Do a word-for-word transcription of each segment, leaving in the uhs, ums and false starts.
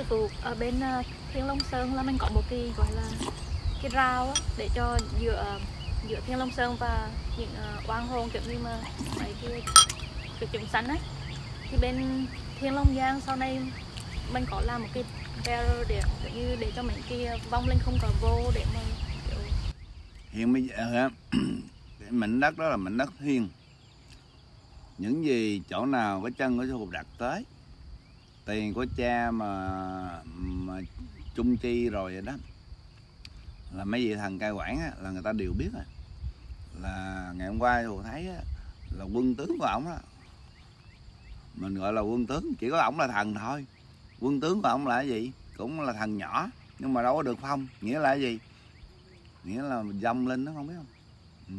sư phụ, ở bên uh, Thiên Long Sơn là mình có một cái gọi là cái rào á, để cho giữa giữa Thiên Long Sơn và những uh, oan hồn kiểu như mà mấy cái cái chúng sanh ấy, thì bên Thiên Long Giang sau này mình có làm một cái barrier để kiểu như để cho mình cái vong linh không có vô, để mà kiểu... hiện bây giờ mảnh đất đó là mảnh đất thiên, những gì chỗ nào có chân của sư phụ đặt tới, tiền của cha mà mà chung chi rồi vậy đó, là mấy vị thần cai quản á, là người ta đều biết á, là ngày hôm qua tôi thấy á, là quân tướng của ổng đó, mình gọi là quân tướng, chỉ có ổng là thần thôi. Quân tướng của ổng là cái gì, cũng là thần nhỏ nhưng mà đâu có được phong, nghĩa là cái gì, nghĩa là vong linh nó không biết không, ừ.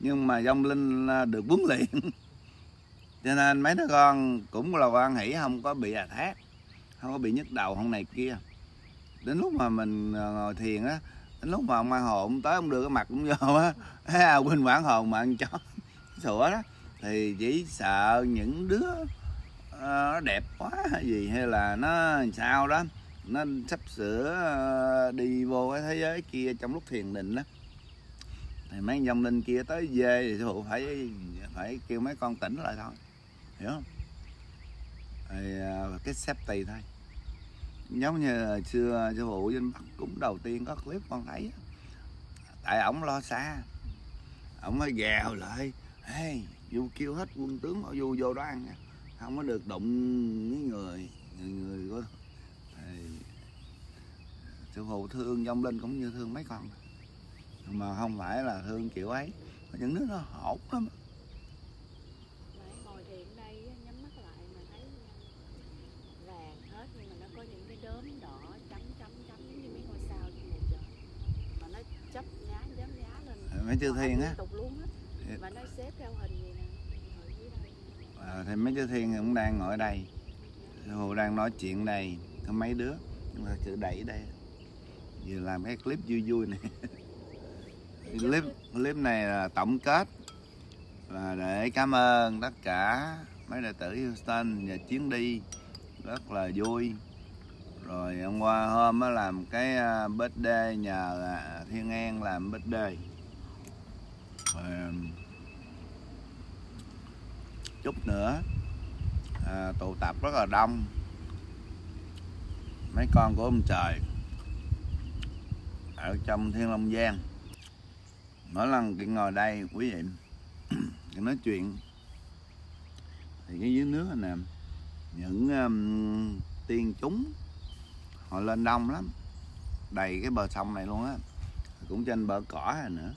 Nhưng mà vong linh được huấn luyện cho nên mấy đứa con cũng là hoan hỷ, không có bị à thác, không có bị nhức đầu hôm này kia. Đến lúc mà mình ngồi thiền á, đến lúc mà ông mang hồn ông tới, ông đưa cái mặt cũng vô á, à, quên quản hồn mà ăn chó sủa đó, thì chỉ sợ những đứa uh, nó đẹp quá hay gì, hay là nó sao đó, nó sắp sửa uh, đi vô cái thế giới kia trong lúc thiền định đó, thì mấy dòng linh kia tới về thì sư phụ phải phải kêu mấy con tỉnh lại thôi, hiểu không? Thì uh, cái xếp tùy thôi. Giống như xưa sư phụ Vinh Bắc cũng đầu tiên có clip con thấy, tại ổng lo xa, ổng mới gào lại, hey, vô kêu hết quân tướng họ vô vô đó ăn nha, không có được đụng với người người người có. Thì sư phụ thương vong linh cũng như thương mấy con, mà không phải là thương kiểu ấy, những đứa nó hỗn lắm. Mấy chư thiên á, à, thì mấy chư thiên cũng đang ngồi ở đây, Hồ đang nói chuyện này có mấy đứa, nhưng mà sự đẩy đây vừa làm cái clip vui vui này. clip clip này là tổng kết, là để cảm ơn tất cả mấy đệ tử Houston và chuyến đi rất là vui. Rồi hôm qua hôm mới làm cái birthday, nhờ Thiên An làm birthday. Rồi, chút nữa à, tụ tập rất là đông mấy con của ông trời ở trong Thiên Long Giang. Mỗi lần cái ngồi đây quý vị cái nói chuyện thì cái dưới nước nè, những um, tiên chúng họ lên đông lắm, đầy cái bờ sông này luôn á, cũng trên bờ cỏ này nữa.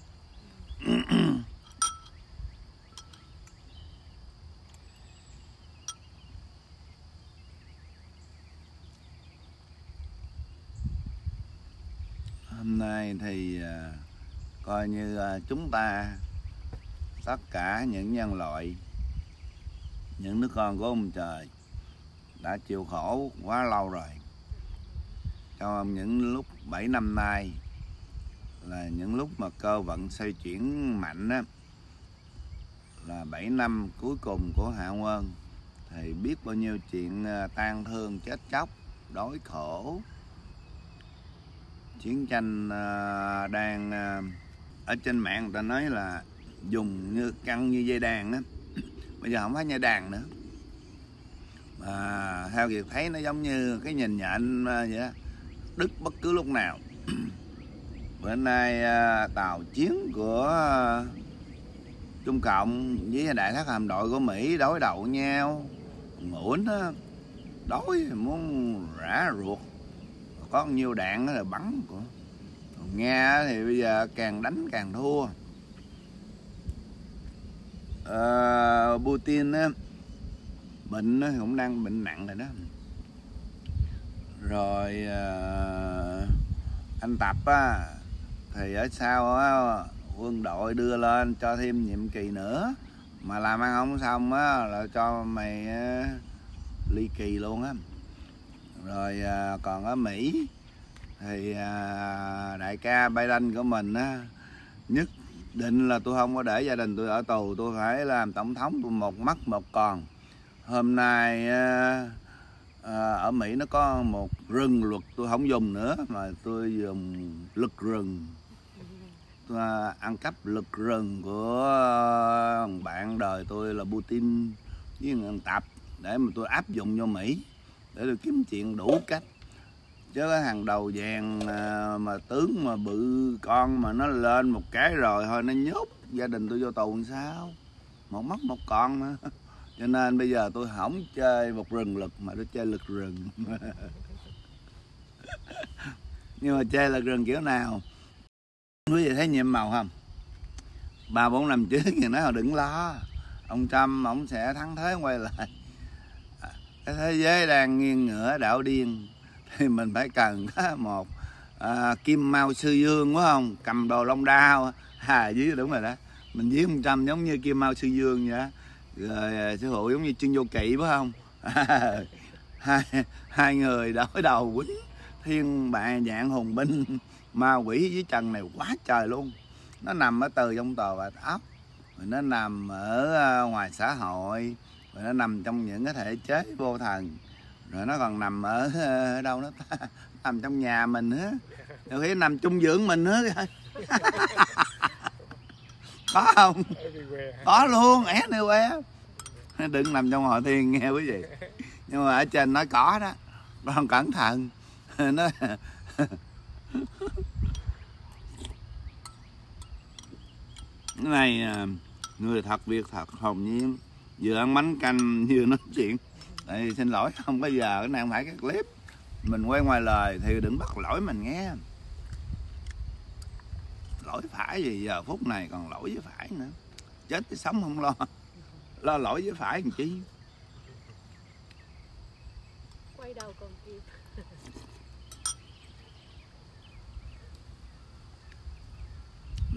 Hôm nay thì uh, coi như uh, chúng ta tất cả những nhân loại, những đứa con của ông trời đã chịu khổ quá lâu rồi. Trong những lúc bảy năm nay là những lúc mà cơ vận xoay chuyển mạnh á, là bảy năm cuối cùng của Hạ Quân, thì biết bao nhiêu chuyện tang thương, chết chóc, đói khổ, chiến tranh đang ở trên mạng người ta nói là dùng như căng như dây đàn á, bây giờ không phải dây đàn nữa, mà theo việc thấy nó giống như cái nhìn nhện vậy đó, đứt bất cứ lúc nào. Bữa nay tàu chiến của Trung Cộng với đại thác hạm đội của Mỹ đối đầu nhau, mũi nó đói muốn rã ruột, có nhiều đạn đó là bắn của Nga, thì bây giờ càng đánh càng thua. À, Putin đó, bệnh nó cũng đang bệnh nặng rồi đó. Rồi uh, anh Tập á, thì ở sau á, quân đội đưa lên cho thêm nhiệm kỳ nữa, mà làm ăn không xong á là cho mày uh, ly kỳ luôn á. Rồi uh, còn ở Mỹ thì uh, đại ca Biden của mình á, nhất định là tôi không có để gia đình tôi ở tù, tôi phải làm tổng thống, tôi một mất một còn. Hôm nay uh, à, ở Mỹ nó có một rừng luật tôi không dùng nữa, mà tôi dùng luật rừng. Tôi à, ăn cắp luật rừng của bạn đời tôi là Putin với thằng Tập để mà tôi áp dụng cho Mỹ, để tôi kiếm chuyện đủ cách. Chứ cái hàng đầu vàng mà tướng mà bự con mà nó lên một cái rồi thôi nó nhốt gia đình tôi vô tù làm sao, một mất một con mà. Cho nên bây giờ tôi không chơi một rừng lực mà tôi chơi lực rừng. Nhưng mà chơi lực rừng kiểu nào? Quý vị thấy nhiệm màu không? Ba bốn năm trước thì nói đừng lo, ông Trump ông sẽ thắng thế quay lại. Cái thế giới đang nghiêng ngửa đảo điên thì mình phải cần một à, Kim Mao Sư Dương đúng không? Cầm đồ long đao, hà dưới đúng rồi đó. Mình dưới một trăm giống như Kim Mao Sư Dương vậy đó. Rồi Sư Hữu giống như Trương Vô Kỵ phải không? À, hai, hai người đối đầu quýnh thiên bại dạng hùng binh ma quỷ với trần này quá trời luôn. Nó nằm ở từ trong tòa bạch ốc, rồi nó nằm ở ngoài xã hội, rồi nó nằm trong những cái thể chế vô thần, rồi nó còn nằm ở, ở đâu đó ta, nằm trong nhà mình á, rồi khi nằm chung dưỡng mình á. Có không? Có luôn, anywhere. Đừng nằm trong hội thiên nghe quý vị. Nhưng mà ở trên nó có đó, con cẩn thận. Nó cái này người thật việc thật, hồn nhiên, vừa ăn bánh canh vừa nói chuyện. Thì xin lỗi không bao giờ, cái này không phải cái clip, mình quay ngoài lời thì đừng bắt lỗi mình nghe. Lỗi phải gì giờ phút này còn lỗi với phải nữa, chết thì sống không lo, lo lỗi với phải làm chi. Quay đầu còn kịp.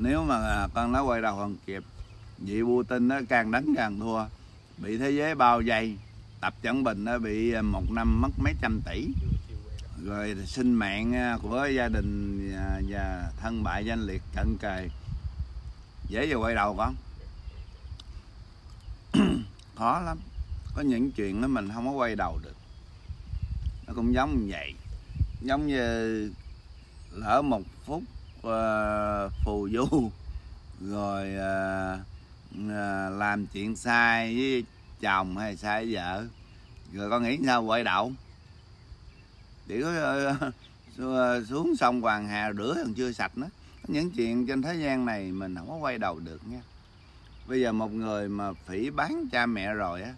Nếu mà con nó quay đầu còn kịp, vị Putin nó càng đánh càng thua, bị thế giới bao vây. Tập Cận Bình nó bị một năm mất mấy trăm tỷ, rồi sinh mạng của gia đình và thân bại danh liệt cận kề, dễ giờ quay đầu con. Khó lắm, có những chuyện đó mình không có quay đầu được. Nó cũng giống như vậy, giống như lỡ một phút uh, phù du rồi uh, uh, làm chuyện sai với chồng hay sai với vợ, rồi con nghĩ sao quay đầu? Chỉ có xuống sông Hoàng Hà rửa còn chưa sạch nữa. Những chuyện trên thế gian này mình không có quay đầu được nha. Bây giờ một người mà phỉ bán cha mẹ rồi á,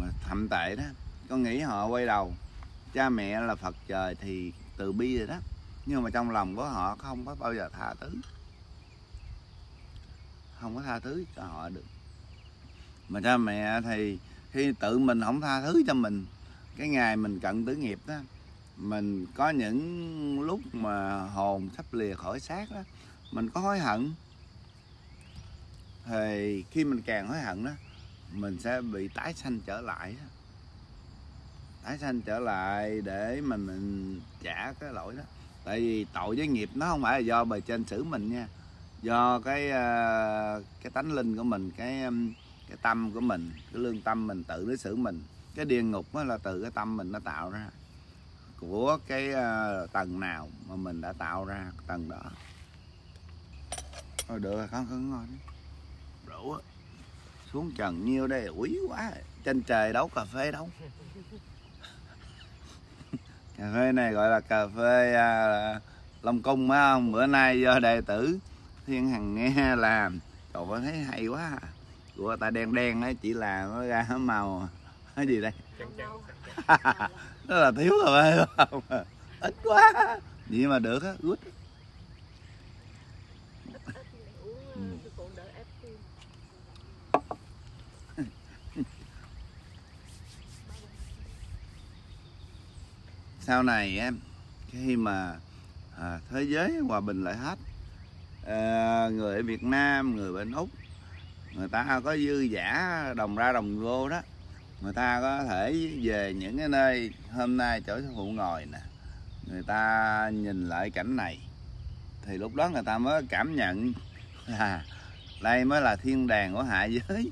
mà thậm tệ đó, con nghĩ họ quay đầu. Cha mẹ là Phật trời thì từ bi rồi đó, nhưng mà trong lòng của họ không có bao giờ tha thứ, không có tha thứ cho họ được. Mà cha mẹ thì khi tự mình không tha thứ cho mình, cái ngày mình cận tử nghiệp đó, mình có những lúc mà hồn sắp lìa khỏi xác đó, mình có hối hận. Thì khi mình càng hối hận đó, mình sẽ bị tái sanh trở lại đó. Tái sanh trở lại để mà mình trả cái lỗi đó. Tại vì tội với nghiệp nó không phải là do bề trên xử mình nha, do cái cái tánh linh của mình, cái cái tâm của mình, cái lương tâm mình tự đối xử mình. Cái địa ngục đó là từ cái tâm mình nó tạo ra, của cái uh, tầng nào mà mình đã tạo ra tầng đó. Thôi được rồi, con cứ ngồi đi. Rượu á, xuống trần nhiêu đây, úy quá. Trên trời đấu cà phê đâu. Cà phê này gọi là cà phê uh, Long Cung phải không? Bữa nay do đệ tử Thiên Hằng nghe làm. Trời ơi, thấy hay quá à. Của ta đen đen ấy, chỉ là nó ra màu cái gì đây? Nó là thiếu rồi phải không? Ít quá. Vậy mà được á, good. Sau này em khi mà à, thế giới hòa bình lại hết, à, người ở Việt Nam, người bên Úc, người ta có dư giả đồng ra đồng vô đó, người ta có thể về những cái nơi hôm nay chỗ sư phụ ngồi nè, người ta nhìn lại cảnh này thì lúc đó người ta mới cảm nhận là đây mới là thiên đàng của hạ giới.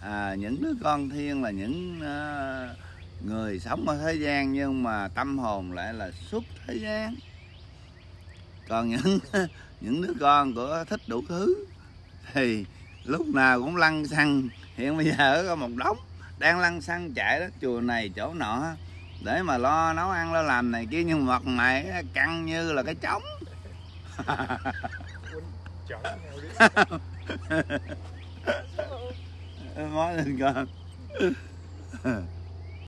À, những đứa con thiên là những uh, Người sống ở thế gian nhưng mà tâm hồn lại là xuất thế gian. Còn những những đứa con của thích đủ thứ thì lúc nào cũng lăn xăng. Hiện bây giờ có một đống đang lăn xăng chạy đó chùa này chỗ nọ để mà lo nấu ăn lo làm này kia, nhưng mặt mày căng như là cái trống. Mỗi lần con